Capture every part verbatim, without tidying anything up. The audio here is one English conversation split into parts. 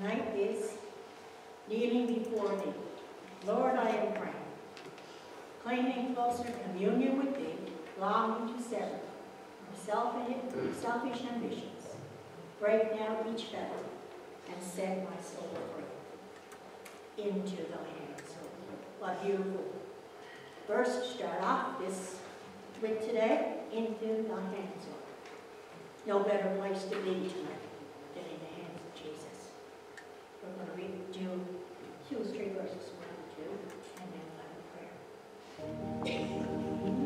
night is, kneeling before Thee. Lord, I am praying, claiming closer communion with Thee, longing to sever my selfish ambitions. Break now each fetter and set my soul free. Into Thy hands, O Lord. What beautiful verse to start off this with today. Into Thy hands, Lord. No better place to be tonight than in the hands of Jesus. We're going to read June, two, three verses, one and two, and then final prayer. Amen. Amen.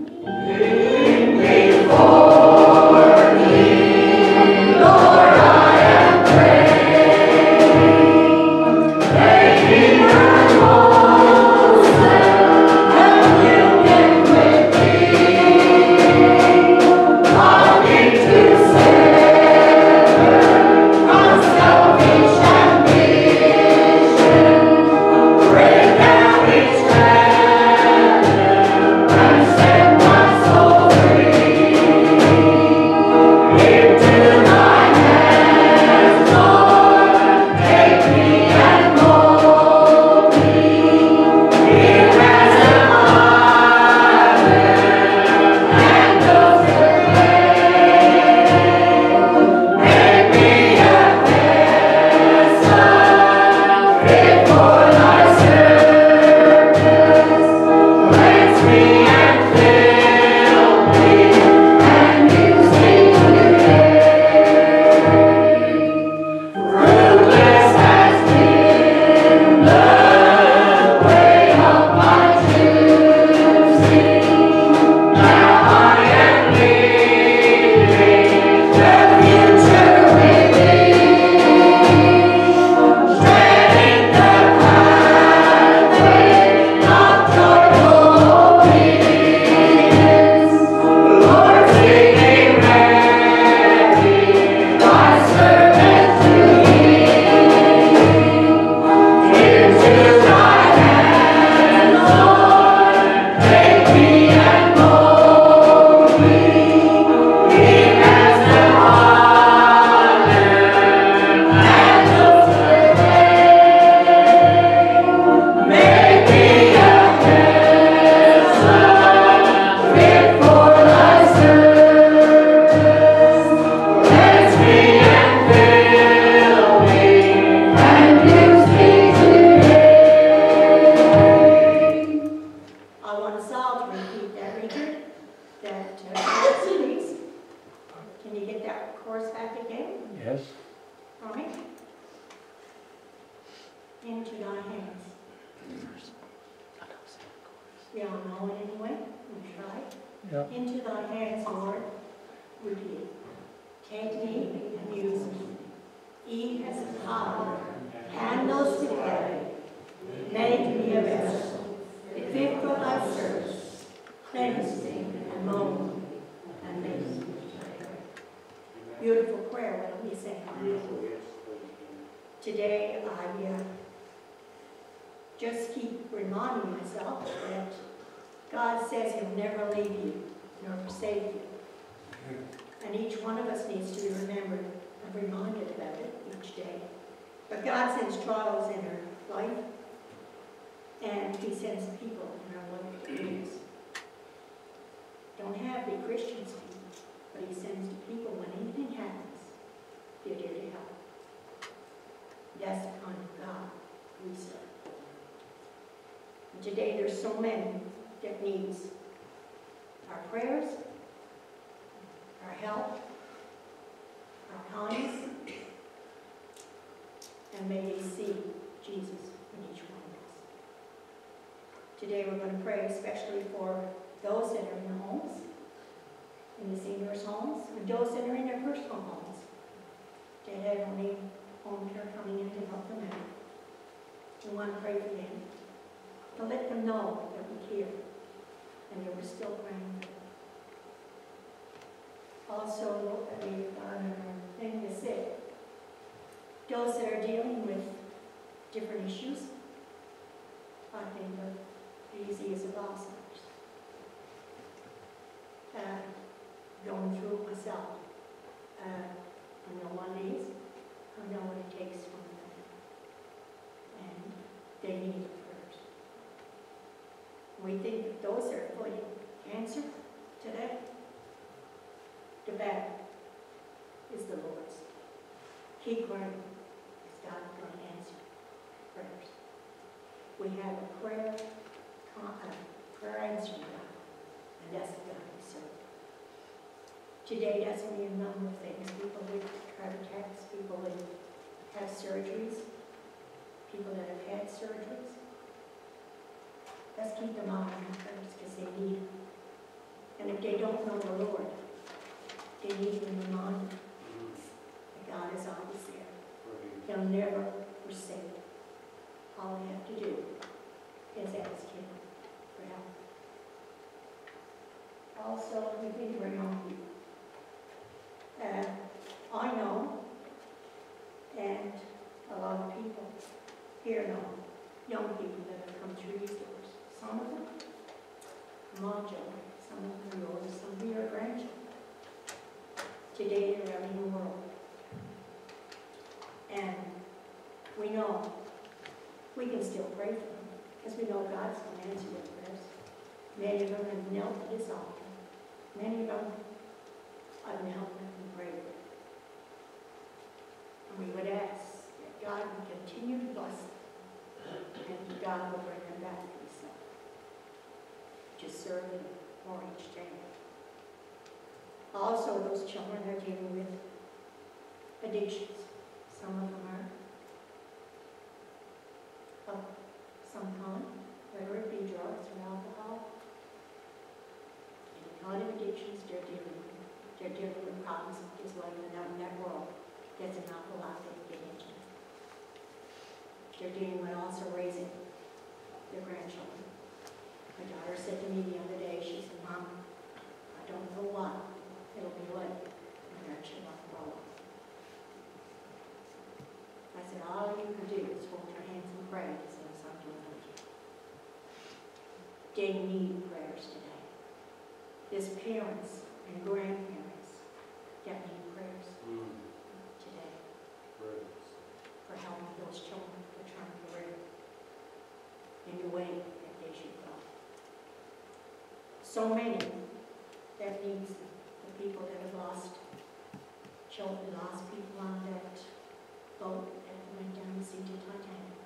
Today there's so many that needs our prayers, our help, our kindness, and may they see Jesus in each one of us. Today we're going to pray especially for those that are in their homes, in the seniors' homes, and those that are in their personal homes. They have only home care coming in to help them out. We want to pray for them. To let them know that we care and that we're still praying for them. Also, that we've done our thing to say, those that are dealing with different issues, I think are easy as a loss. Uh, going through it myself, uh, I know what it is, I know what it takes from them. they need first. We think that those are fully answered today. The battle is the Lord's. Keep learning. God going to answer prayers. We have a prayer, a prayer answering God, and that's the God we serve. Today, that's only a number of things. People with heart attacks, people who have surgeries, people that have had surgeries. Let's keep them on in prayers because they need them. And if they don't know the Lord, they need to be reminded that God is always there. He'll never forsake. All we have to do is ask Him for help. Also, we've been bringing on you. Uh, I know, and a lot of people here know, young people that have come through these doors. Some of them, my children, some of them yours, some of your grandchildren. Today, they're in the world. And we know we can still pray for them because we know God's going to answer their prayers. Many of them have knelt at His altar. Many of them have knelt and prayed. And we would ask that God would continue to bless them and God will bring them back to Himself, just serving more each day. Also, those children are dealing with addictions. Some of them are of some kind, whether it be drugs or alcohol. Any kind of addictions they're dealing with. They're dealing with problems as well in that world. There's an awful lot they get into. They're dealing with also raising their grandchildren. My daughter said to me the other day, she said, Mom, I don't know why it'll be like my grandchildren grow up. I said, all you can do is hold your hands and pray as soon as I'm doing with you. They need prayers today. There's parents and grandparents that need prayers mm. today prayers. for helping those children who are trying to live in the way that they should go. So many that needs them. The people that have lost children, lost people on that boat that went down the sea to Titanic.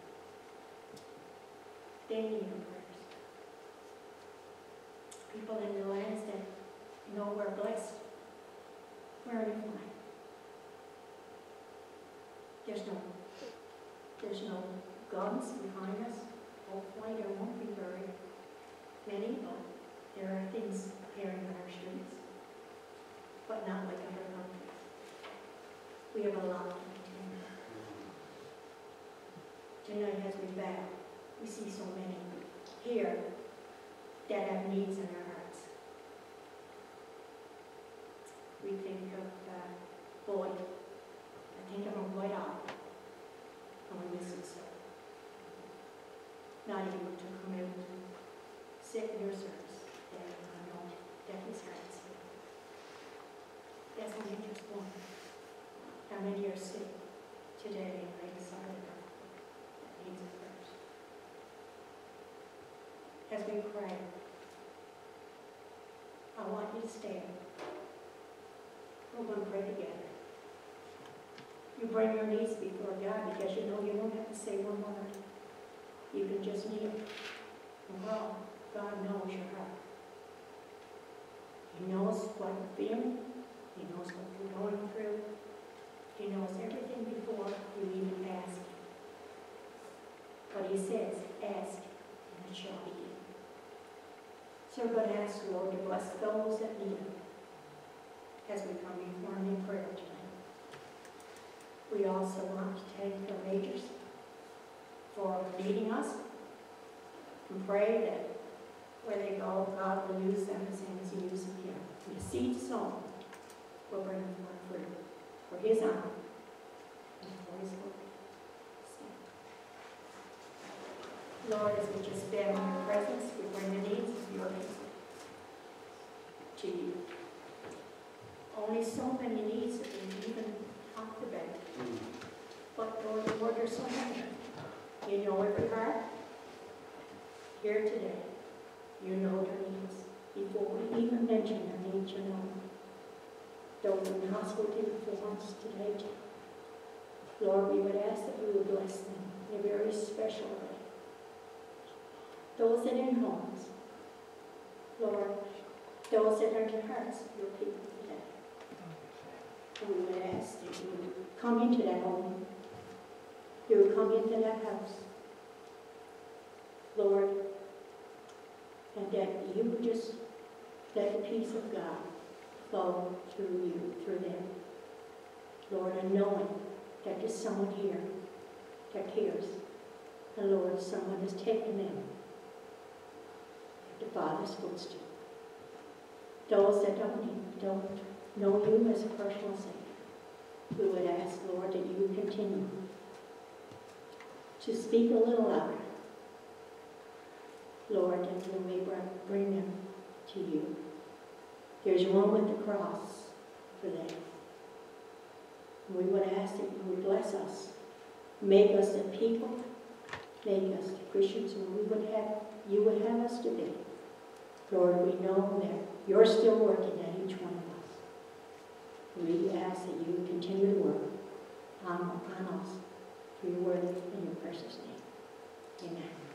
They need our prayers. People in the lands that know we're blessed, where are you going? There's no, there's no guns behind us. Hopefully there won't be very many, but there are things appearing on our streets, but not like other countries. We have a lot. Tonight as we bow, we see so many here that have needs in our hearts. We think of uh, Boyd. I think of him right off, and we miss him so. Not able to come in to sit in your service, and I know that his heart's here. That's only just one. How many are sick today and I decided that. As we pray, I want you to stand. We're going to pray together. You bring your knees before God because you know you won't have to say one word. You can just kneel. Well, God knows your heart. He knows what you're feeling. He knows what you're going through. He knows everything before you even ask. But He says, ask, and it shall be given. So we're going to ask the Lord to bless those that need Him as we come before Him in prayer tonight. We also want to thank our leaders for leading us and pray that where they go, God will use them as Him as He uses them here. And the seed sown will bring them more fruit for His honor and for His glory. Lord, as we just stand in Your presence, we bring the needs of Your people to You. Only so many needs that we even talked about. But Lord, Lord, there's so many. You You know every heart here today. You know their needs. Before we even mention their needs, you know. Though the gospel didn't for us today, Lord, we would ask that you would bless them in a very special way. Those that are in homes, Lord, those that are in the hearts of your people today. And we would ask that you would come into that home. You would come into that house, Lord, and that you would just let the peace of God flow through you, through them. Lord, and knowing that there's someone here that cares. And Lord, someone has taken them at the Father's footstool. Those that don't, need, don't know you as a personal Savior, we would ask, Lord, that you continue to speak a little louder. Lord, that you may bring them to you. There's one with the cross for them. We would ask that you would bless us, make us the people, make us the Christians who we would have, you would have us to be. Lord, we know that you're still working at each one of us. We ask that you continue to work on, on us, for your word and your precious name. Amen.